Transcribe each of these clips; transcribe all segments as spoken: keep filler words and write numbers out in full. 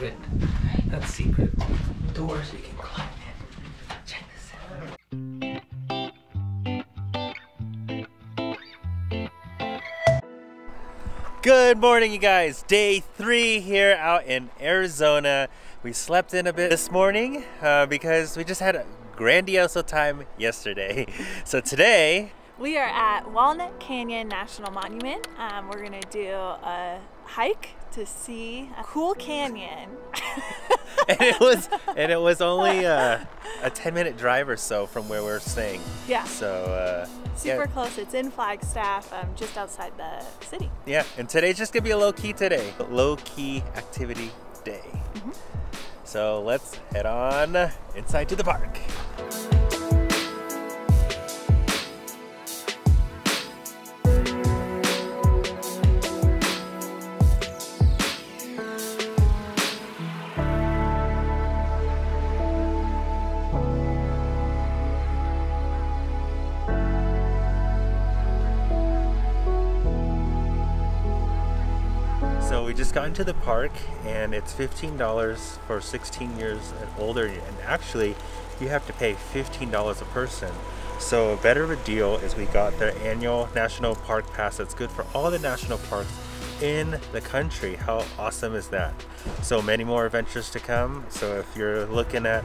secret, not secret, doors you can climb in. Check this out. Good morning, you guys. Day three here out in Arizona. We slept in a bit this morning uh, because we just had a grandiose time yesterday. So today, we are at Walnut Canyon National Monument. Um, we're gonna do a hike to see a cool canyon. and it was and it was only uh, a ten minute drive or so from where we're staying. Yeah. So uh, super yeah. close. It's in Flagstaff, um, just outside the city. Yeah. And today's just gonna be a low key today. Low key activity day. Mm-hmm. So let's head on inside to the park. So we just got into the park and it's fifteen dollars for sixteen years and older, and actually you have to pay fifteen dollars a person. So a better of a deal is we got their annual national park pass that's good for all the national parks in the country. How awesome is that? So many more adventures to come. So if you're looking at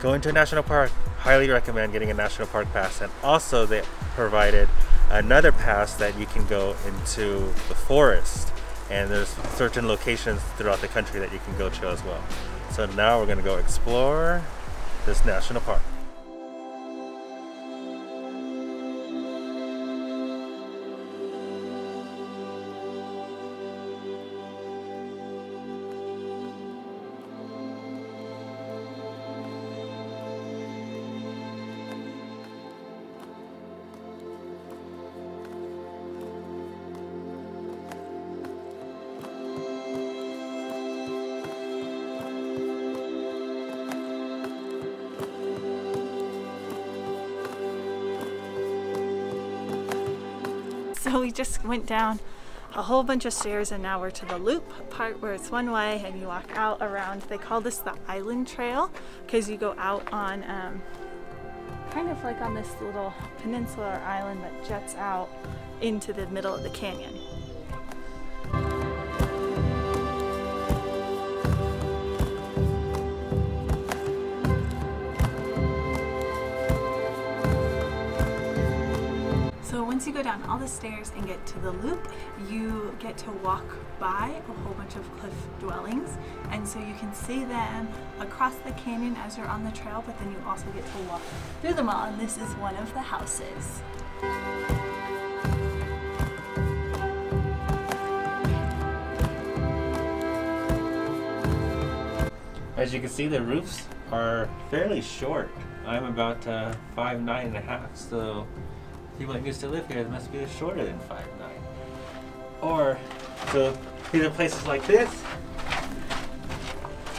going to a national park, highly recommend getting a national park pass. And also they provided another pass that you can go into the forest. And there's certain locations throughout the country that you can go to as well. So now we're gonna go explore this national park. So we just went down a whole bunch of stairs and now we're to the loop part where it's one way and you walk out around. They call this the Island Trail because you go out on um, kind of like on this little peninsula or island that juts out into the middle of the canyon. So once you go down all the stairs and get to the loop, you get to walk by a whole bunch of cliff dwellings. And so you can see them across the canyon as you're on the trail, but then you also get to walk through them all. And this is one of the houses. As you can see, the roofs are fairly short. I'm about uh, five, nine and a half, so people that used to live here, it must be shorter than five nine. Or, so either places like this,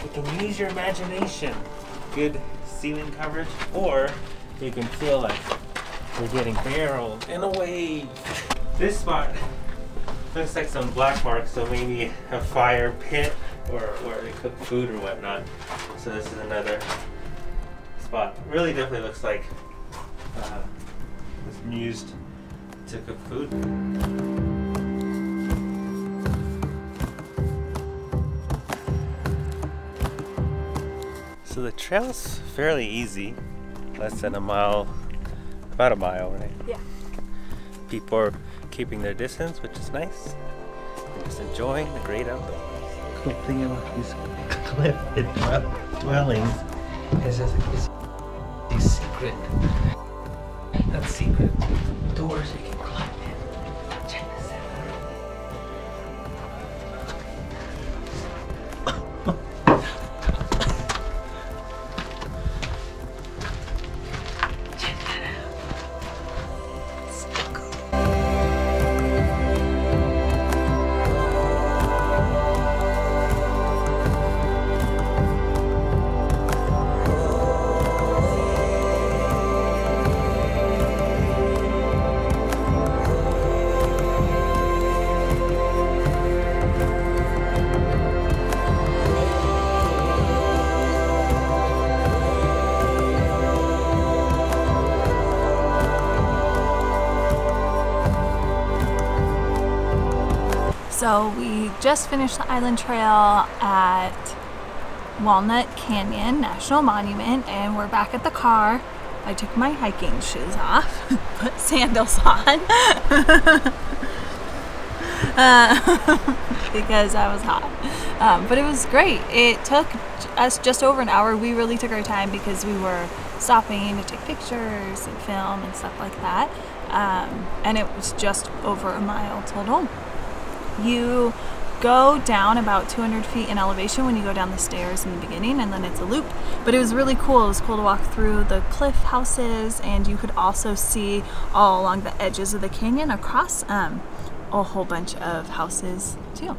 you can use your imagination. Good ceiling coverage, or you can feel like you're getting barreled in a wave. This spot looks like some black marks, so maybe a fire pit or where they cook food or whatnot. So this is another spot. Really definitely looks like uh, used to cook food. So the trail's fairly easy, less than a mile, about a mile, right? Yeah. People are keeping their distance, which is nice. They're just enjoying the great outdoors. The cool thing about these cliff dwellings is just it's a secret. That's secret doors you can climb in. Check this out. Check that out. So So we just finished the Island Trail at Walnut Canyon National Monument, and we're back at the car. I took my hiking shoes off, put sandals on, uh, because I was hot. Um, but it was great. It took us just over an hour. We really took our time because we were stopping to take pictures and film and stuff like that. Um, and it was just over a mile total. You go down about two hundred feet in elevation when you go down the stairs in the beginning, and then it's a loop. But it was really cool. It was cool to walk through the cliff houses, and you could also see all along the edges of the canyon across um, a whole bunch of houses too.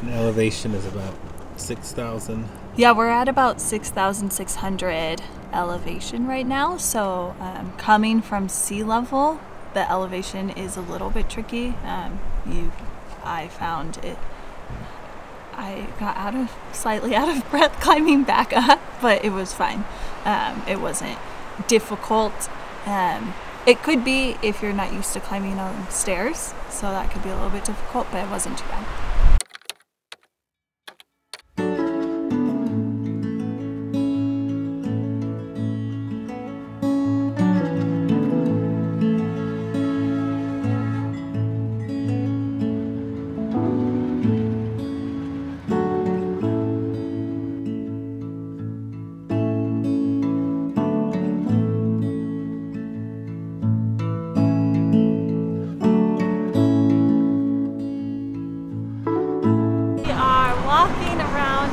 And elevation is about six thousand. Yeah, we're at about six thousand six hundred elevation right now. So um, coming from sea level, the elevation is a little bit tricky. Um, you I found it, I got out of, slightly out of breath climbing back up, but it was fine. Um, it wasn't difficult. Um, it could be if you're not used to climbing on stairs, so that could be a little bit difficult, but it wasn't too bad.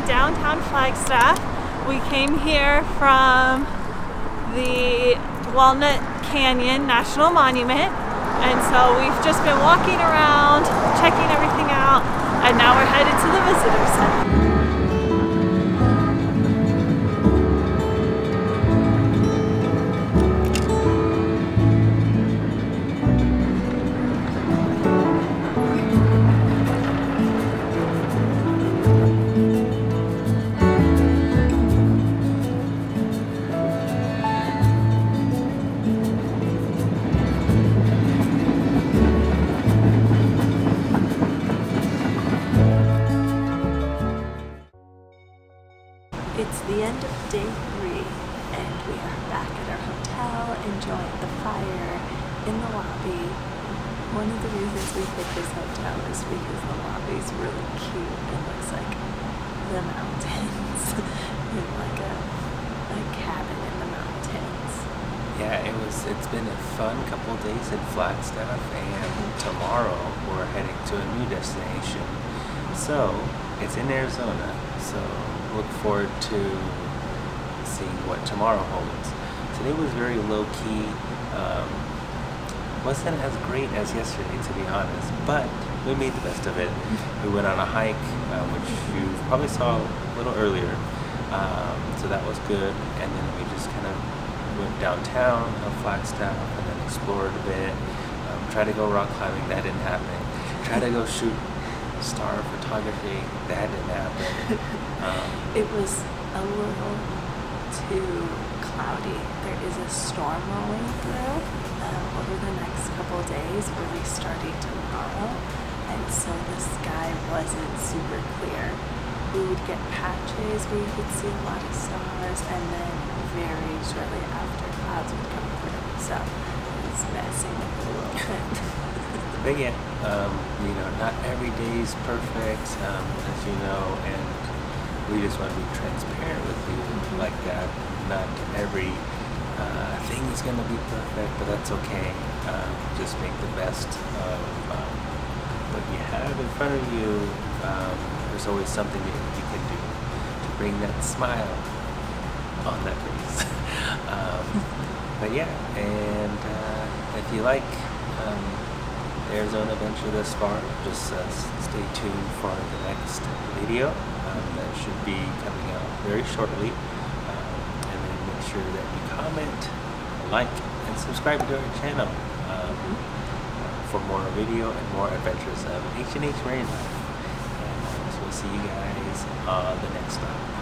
Downtown Flagstaff. We came here from the Walnut Canyon National Monument, and so we've just been walking around, checking everything out, and now we're headed to the visitor center. It's the end of day three, and we are back at our hotel, enjoying the fire in the lobby. One of the reasons we picked this hotel is because the lobby's really cute. It looks like the mountains, in like a, a cabin in the mountains. Yeah, it was. It's been a fun couple of days at Flagstaff, and tomorrow we're heading to a new destination. So it's in Arizona. So. Look forward to seeing what tomorrow holds. Today was very low-key. Um, wasn't as great as yesterday, to be honest, but we made the best of it. We went on a hike, uh, which you probably saw a little earlier, um, so that was good. And then we just kind of went downtown of Flagstaff and then explored a bit. Um, tried to go rock climbing, that didn't happen. Tried to go shoot star photography, that didn't happen. Um, it was a little too cloudy. There is a storm rolling through um, over the next couple days, really starting tomorrow, and so the sky wasn't super clear. We would get patches where you could see a lot of stars, and then very shortly after, clouds would come through, so it's messing up a little bit. But yeah, um, you know, not every day's perfect, um, as you know, and we just want to be transparent with you like that. Not every uh, thing is going to be perfect, but that's okay. Um, just make the best of um, what you have in front of you. Um, there's always something that you can do to bring that smile on that face. um, but yeah, and uh, if you like Um, Arizona adventure this far, just uh, stay tuned for the next video um, that should be coming out very shortly, um, and then make sure that you comment, like, and subscribe to our channel um, for more video and more adventures of H N H Married Life. And so we'll see you guys on the next time.